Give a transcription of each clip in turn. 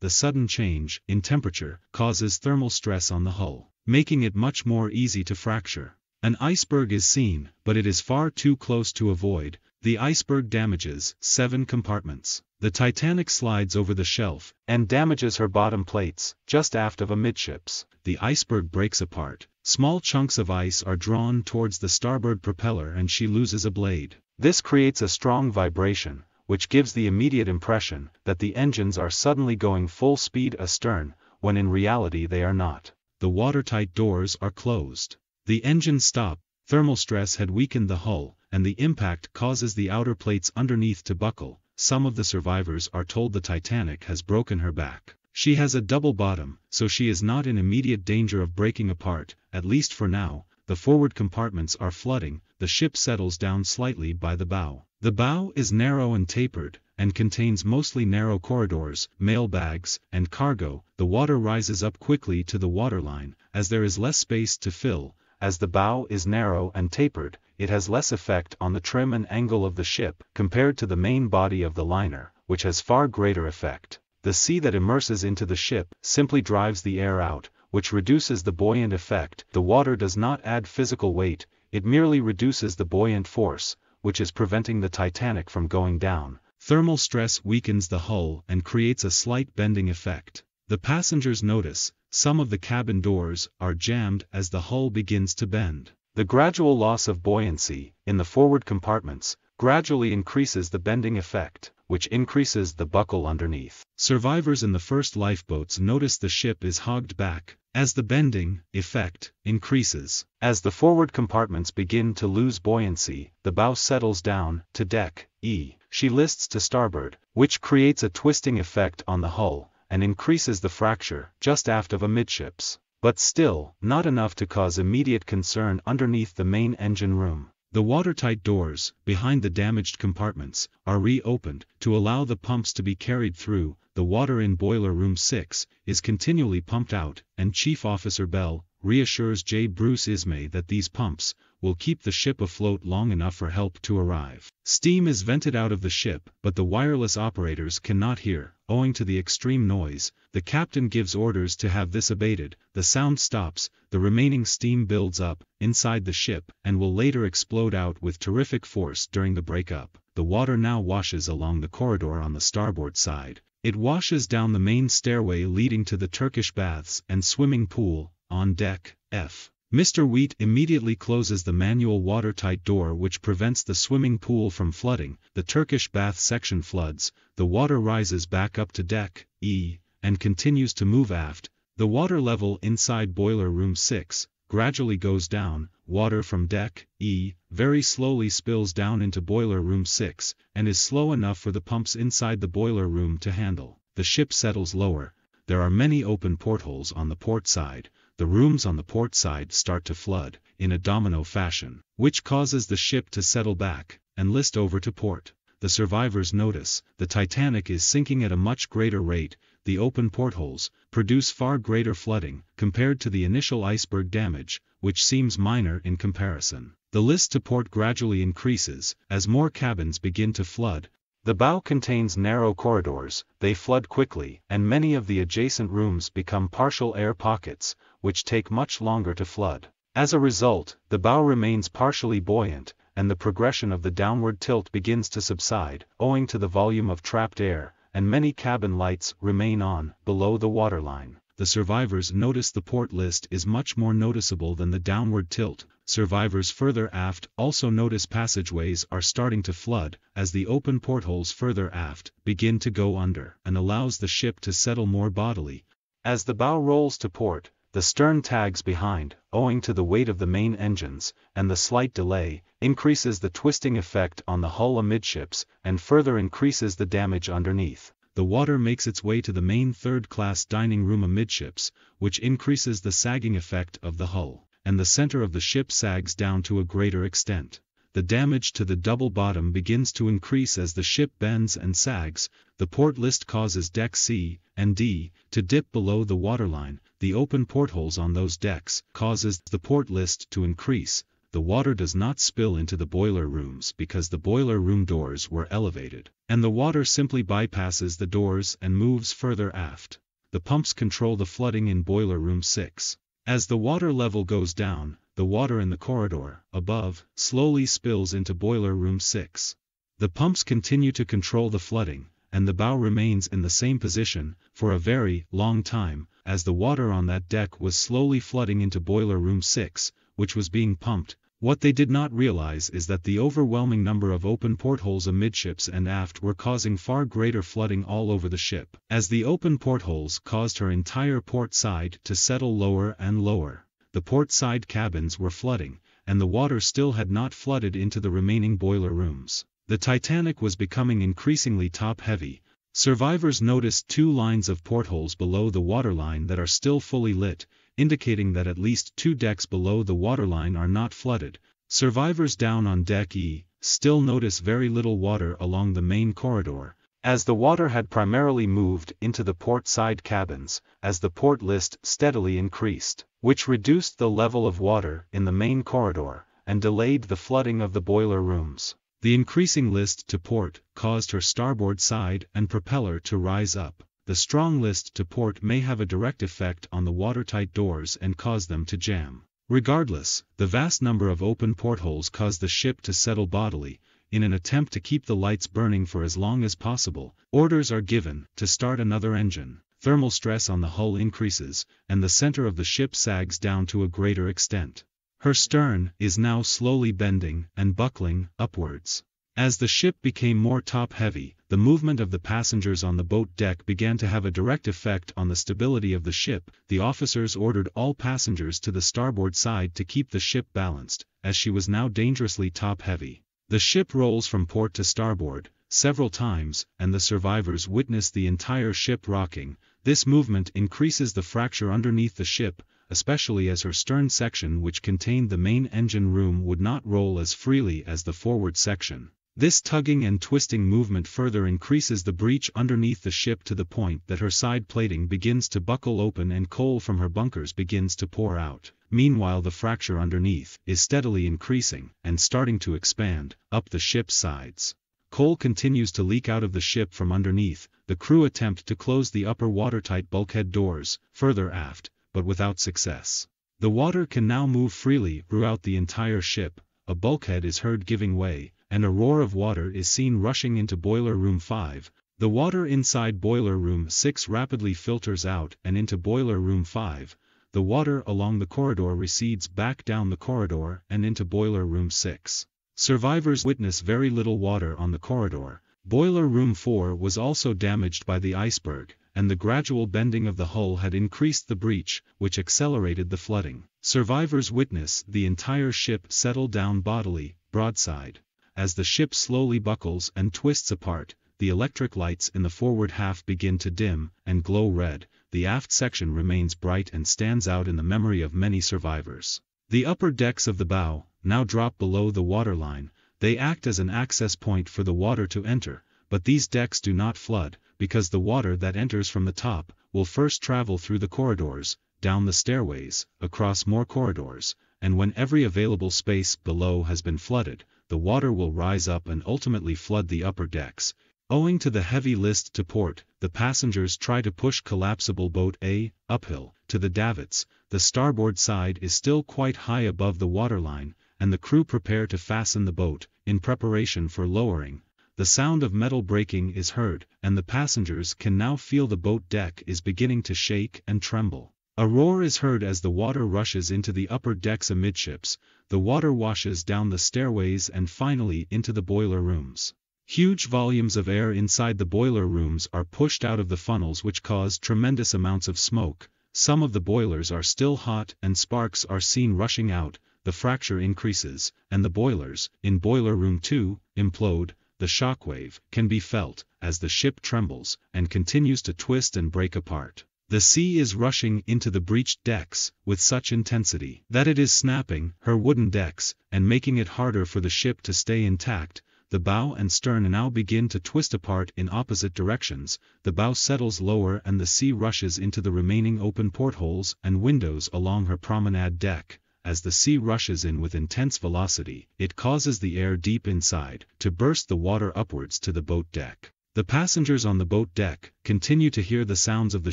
the sudden change in temperature causes thermal stress on the hull, making it much more easy to fracture. An iceberg is seen, but it is far too close to avoid. The iceberg damages 7 compartments. The Titanic slides over the shelf and damages her bottom plates, just aft of amidships. The iceberg breaks apart. Small chunks of ice are drawn towards the starboard propeller and she loses a blade. This creates a strong vibration, which gives the immediate impression that the engines are suddenly going full speed astern, when in reality they are not. The watertight doors are closed. The engines stop. Thermal stress had weakened the hull, and the impact causes the outer plates underneath to buckle. Some of the survivors are told the Titanic has broken her back. She has a double bottom, so she is not in immediate danger of breaking apart, at least for now. The forward compartments are flooding. The ship settles down slightly by the bow. The bow is narrow and tapered, and contains mostly narrow corridors, mail bags, and cargo. The water rises up quickly to the waterline, as there is less space to fill. As the bow is narrow and tapered, it has less effect on the trim and angle of the ship compared to the main body of the liner, which has far greater effect. The sea that immerses into the ship simply drives the air out, which reduces the buoyant effect. The water does not add physical weight, it merely reduces the buoyant force, which is preventing the Titanic from going down. Thermal stress weakens the hull and creates a slight bending effect. The passengers notice some of the cabin doors are jammed as the hull begins to bend. The gradual loss of buoyancy in the forward compartments gradually increases the bending effect, which increases the buckle underneath. Survivors in the first lifeboats notice the ship is hogged back as the bending effect increases. As the forward compartments begin to lose buoyancy, the bow settles down to deck E. She lists to starboard, which creates a twisting effect on the hull and increases the fracture just aft of amidships, but still not enough to cause immediate concern underneath the main engine room. The watertight doors behind the damaged compartments are reopened to allow the pumps to be carried through. The water in boiler room 6 is continually pumped out, and Chief Officer Bell reassures J. Bruce Ismay that these pumps will keep the ship afloat long enough for help to arrive. Steam is vented out of the ship, but the wireless operators cannot hear, owing to the extreme noise. The captain gives orders to have this abated. The sound stops. The remaining steam builds up inside the ship and will later explode out with terrific force during the breakup. The water now washes along the corridor on the starboard side. It washes down the main stairway leading to the Turkish baths and swimming pool on deck F. Mr. Wheat immediately closes the manual watertight door, which prevents the swimming pool from flooding. The Turkish bath section floods. The water rises back up to deck E and continues to move aft. The water level inside boiler room 6 gradually goes down. Water from deck E very slowly spills down into boiler room 6 and is slow enough for the pumps inside the boiler room to handle. The ship settles lower. There are many open portholes on the port side. The rooms on the port side start to flood in a domino fashion, which causes the ship to settle back and list over to port. The survivors notice the Titanic is sinking at a much greater rate. The open portholes produce far greater flooding compared to the initial iceberg damage, which seems minor in comparison. The list to port gradually increases as more cabins begin to flood. The bow contains narrow corridors. They flood quickly, and many of the adjacent rooms become partial air pockets, which take much longer to flood. As a result, the bow remains partially buoyant, and the progression of the downward tilt begins to subside, owing to the volume of trapped air, and many cabin lights remain on, below the waterline. The survivors notice the port list is much more noticeable than the downward tilt. Survivors further aft also notice passageways are starting to flood, as the open portholes further aft begin to go under, and allows the ship to settle more bodily. As the bow rolls to port, the stern tags behind, owing to the weight of the main engines, and the slight delay, increases the twisting effect on the hull amidships, and further increases the damage underneath. The water makes its way to the main third-class dining room amidships, which increases the sagging effect of the hull, and the center of the ship sags down to a greater extent. The damage to the double bottom begins to increase as the ship bends and sags. The port list causes deck C and D to dip below the waterline. The open portholes on those decks causes the port list to increase. the water does not spill into the boiler rooms because the boiler room doors were elevated, and the water simply bypasses the doors and moves further aft. The pumps control the flooding in boiler room 6. As the water level goes down, the water in the corridor, above, slowly spills into boiler room 6. The pumps continue to control the flooding, and the bow remains in the same position for a very long time, as the water on that deck was slowly flooding into boiler room 6, which was being pumped. What they did not realize is that the overwhelming number of open portholes amidships and aft were causing far greater flooding all over the ship, as the open portholes caused her entire port side to settle lower and lower. The port side cabins were flooding, and the water still had not flooded into the remaining boiler rooms. The Titanic was becoming increasingly top-heavy. Survivors noticed 2 lines of portholes below the waterline that are still fully lit, indicating that at least 2 decks below the waterline are not flooded. Survivors down on deck E still notice very little water along the main corridor, as the water had primarily moved into the port side cabins, as the port list steadily increased, which reduced the level of water in the main corridor and delayed the flooding of the boiler rooms. The increasing list to port caused her starboard side and propeller to rise up. The strong list to port may have a direct effect on the watertight doors and cause them to jam. Regardless, the vast number of open portholes caused the ship to settle bodily. In an attempt to keep the lights burning for as long as possible, orders are given to start another engine. Thermal stress on the hull increases, and the center of the ship sags down to a greater extent. Her stern is now slowly bending and buckling upwards. As the ship became more top-heavy, the movement of the passengers on the boat deck began to have a direct effect on the stability of the ship. The officers ordered all passengers to the starboard side to keep the ship balanced, as she was now dangerously top-heavy. The ship rolls from port to starboard several times, and the survivors witness the entire ship rocking. This movement increases the fracture underneath the ship, especially as her stern section, which contained the main engine room, would not roll as freely as the forward section. This tugging and twisting movement further increases the breach underneath the ship to the point that her side plating begins to buckle open and coal from her bunkers begins to pour out. Meanwhile, the fracture underneath is steadily increasing and starting to expand up the ship's sides. Coal continues to leak out of the ship from underneath. The crew attempt to close the upper watertight bulkhead doors further aft, but without success. The water can now move freely throughout the entire ship. A bulkhead is heard giving way, and a roar of water is seen rushing into boiler room 5. The water inside boiler room 6 rapidly filters out and into boiler room 5. The water along the corridor recedes back down the corridor and into boiler room 6. Survivors witness very little water on the corridor. Boiler room 4 was also damaged by the iceberg, and the gradual bending of the hull had increased the breach, which accelerated the flooding. Survivors witness the entire ship settle down bodily, broadside. As the ship slowly buckles and twists apart, the electric lights in the forward half begin to dim and glow red. The aft section remains bright and stands out in the memory of many survivors. The upper decks of the bow now drop below the waterline. They act as an access point for the water to enter, but these decks do not flood, because the water that enters from the top will first travel through the corridors, down the stairways, across more corridors, and when every available space below has been flooded, the water will rise up and ultimately flood the upper decks. Owing to the heavy list to port, the passengers try to push collapsible boat A uphill to the davits. The starboard side is still quite high above the waterline, and the crew prepare to fasten the boat in preparation for lowering. The sound of metal breaking is heard, and the passengers can now feel the boat deck is beginning to shake and tremble. A roar is heard as the water rushes into the upper decks amidships. The water washes down the stairways and finally into the boiler rooms. Huge volumes of air inside the boiler rooms are pushed out of the funnels, which cause tremendous amounts of smoke. Some of the boilers are still hot and sparks are seen rushing out. The fracture increases, and the boilers in boiler room 2 implode. The shockwave can be felt as the ship trembles and continues to twist and break apart. The sea is rushing into the breached decks with such intensity that it is snapping her wooden decks and making it harder for the ship to stay intact. The bow and stern now begin to twist apart in opposite directions. The bow settles lower and the sea rushes into the remaining open portholes and windows along her promenade deck. as the sea rushes in with intense velocity, it causes the air deep inside to burst the water upwards to the boat deck. The passengers on the boat deck continue to hear the sounds of the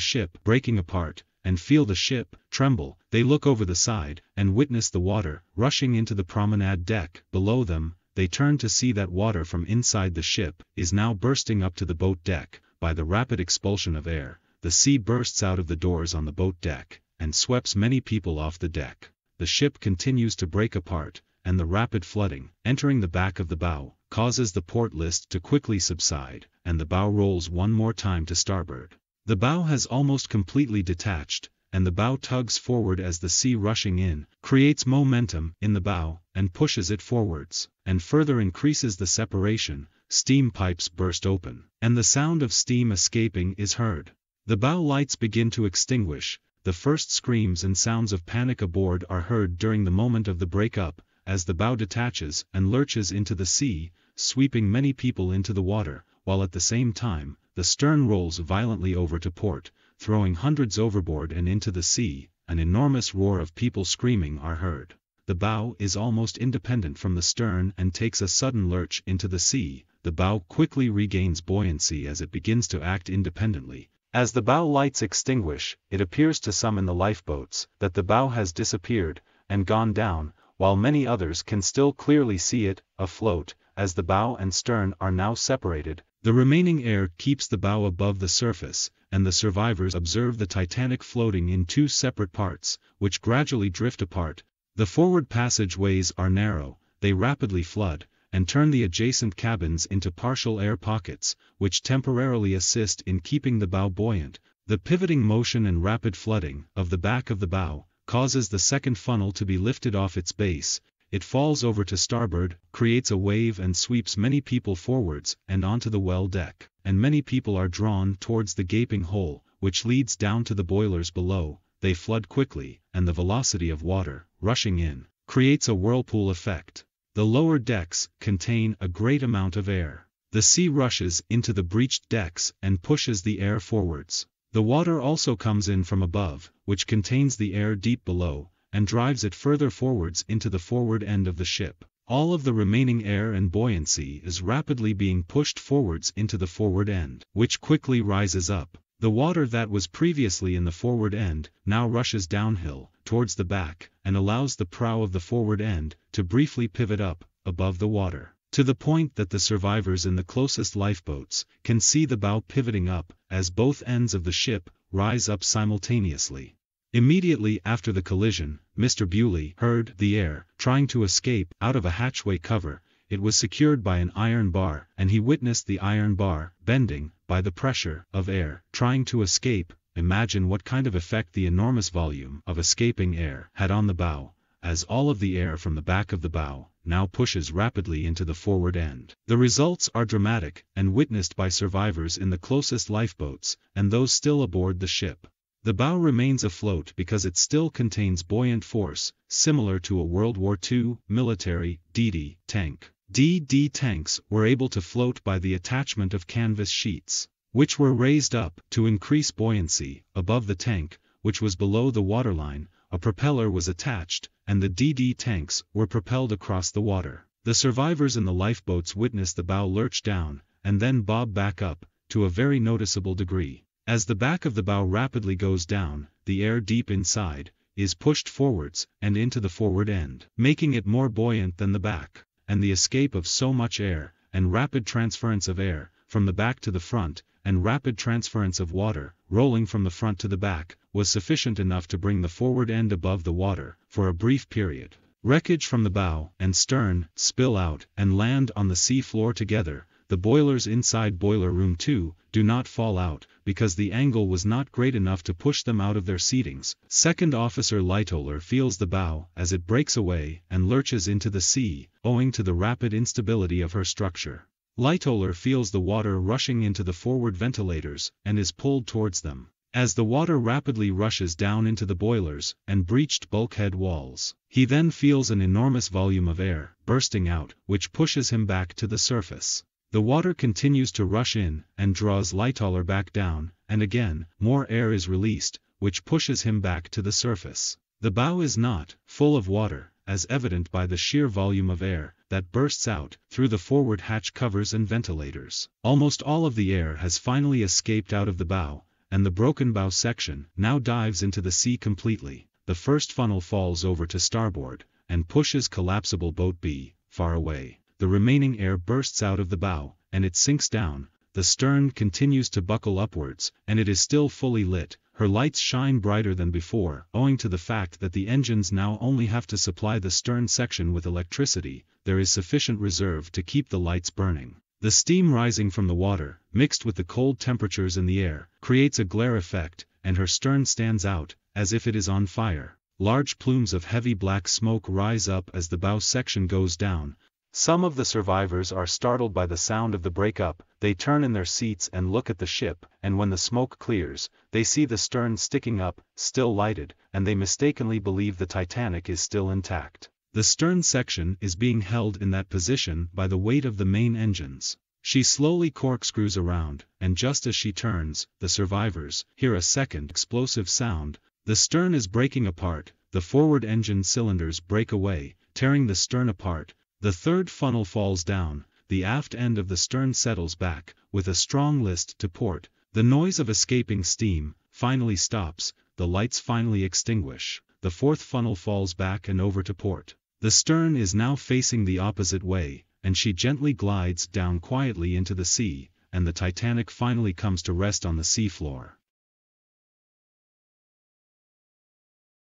ship breaking apart and feel the ship tremble. They look over the side and witness the water rushing into the promenade deck below them. They turn to see that water from inside the ship is now bursting up to the boat deck. By the rapid expulsion of air, the sea bursts out of the doors on the boat deck and sweeps many people off the deck. The ship continues to break apart, and the rapid flooding, entering the back of the bow, causes the port list to quickly subside, and the bow rolls one more time to starboard. The bow has almost completely detached, and the bow tugs forward as the sea rushing in creates momentum in the bow and pushes it forwards, and further increases the separation. Steam pipes burst open, and the sound of steam escaping is heard. The bow lights begin to extinguish. The first screams and sounds of panic aboard are heard during the moment of the breakup, as the bow detaches and lurches into the sea, sweeping many people into the water, while at the same time, the stern rolls violently over to port, throwing hundreds overboard and into the sea. An enormous roar of people screaming are heard. The bow is almost independent from the stern and takes a sudden lurch into the sea. The bow quickly regains buoyancy as it begins to act independently. As the bow lights extinguish, it appears to some in the lifeboats that the bow has disappeared and gone down, while many others can still clearly see it afloat. As the bow and stern are now separated, the remaining air keeps the bow above the surface, and the survivors observe the Titanic floating in two separate parts, which gradually drift apart. The forward passageways are narrow, they rapidly flood, and turn the adjacent cabins into partial air pockets, which temporarily assist in keeping the bow buoyant. The pivoting motion and rapid flooding of the back of the bow causes the second funnel to be lifted off its base. It falls over to starboard, creates a wave and sweeps many people forwards and onto the well deck, and many people are drawn towards the gaping hole, which leads down to the boilers below. They flood quickly, and the velocity of water, rushing in, creates a whirlpool effect. The lower decks contain a great amount of air. The sea rushes into the breached decks and pushes the air forwards. The water also comes in from above, which contains the air deep below, and drives it further forwards into the forward end of the ship. All of the remaining air and buoyancy is rapidly being pushed forwards into the forward end, which quickly rises up. The water that was previously in the forward end now rushes downhill, towards the back, and allows the prow of the forward end to briefly pivot up, above the water, to the point that the survivors in the closest lifeboats can see the bow pivoting up, as both ends of the ship rise up simultaneously. Immediately after the collision, Mr. Bewley heard the air trying to escape out of a hatchway cover. It was secured by an iron bar, and he witnessed the iron bar bending by the pressure of air trying to escape. Imagine what kind of effect the enormous volume of escaping air had on the bow, as all of the air from the back of the bow now pushes rapidly into the forward end. The results are dramatic and witnessed by survivors in the closest lifeboats and those still aboard the ship. The bow remains afloat because it still contains buoyant force, similar to a World War II military DD tank. DD tanks were able to float by the attachment of canvas sheets, which were raised up to increase buoyancy above the tank, which was below the waterline. A propeller was attached, and the DD tanks were propelled across the water. The survivors in the lifeboats witnessed the bow lurch down, and then bob back up, to a very noticeable degree. As the back of the bow rapidly goes down, the air deep inside is pushed forwards and into the forward end, making it more buoyant than the back. And the escape of so much air, and rapid transference of air, from the back to the front, and rapid transference of water, rolling from the front to the back, was sufficient enough to bring the forward end above the water, for a brief period. Wreckage from the bow and stern spill out and land on the sea floor together. The boilers inside boiler room 2 do not fall out, because the angle was not great enough to push them out of their seatings. Second Officer Lightoller feels the bow as it breaks away and lurches into the sea, owing to the rapid instability of her structure. Lightoller feels the water rushing into the forward ventilators and is pulled towards them. As the water rapidly rushes down into the boilers and breached bulkhead walls, he then feels an enormous volume of air bursting out, which pushes him back to the surface. The water continues to rush in and draws Lightoller back down, and again, more air is released, which pushes him back to the surface. The bow is not full of water, as evident by the sheer volume of air that bursts out through the forward hatch covers and ventilators. Almost all of the air has finally escaped out of the bow, and the broken bow section now dives into the sea completely. The first funnel falls over to starboard and pushes collapsible boat B far away. The remaining air bursts out of the bow, and it sinks down. The stern continues to buckle upwards, and it is still fully lit. Her lights shine brighter than before, owing to the fact that the engines now only have to supply the stern section with electricity. There is sufficient reserve to keep the lights burning. The steam rising from the water, mixed with the cold temperatures in the air, creates a glare effect, and her stern stands out, as if it is on fire. Large plumes of heavy black smoke rise up as the bow section goes down. Some of the survivors are startled by the sound of the breakup. They turn in their seats and look at the ship, and when the smoke clears, they see the stern sticking up, still lighted, and they mistakenly believe the Titanic is still intact. The stern section is being held in that position by the weight of the main engines. She slowly corkscrews around, and just as she turns, the survivors hear a second explosive sound. The stern is breaking apart. The forward engine cylinders break away, tearing the stern apart. The third funnel falls down, the aft end of the stern settles back, with a strong list to port. The noise of escaping steam finally stops, the lights finally extinguish. The fourth funnel falls back and over to port. The stern is now facing the opposite way, and she gently glides down quietly into the sea, and the Titanic finally comes to rest on the seafloor.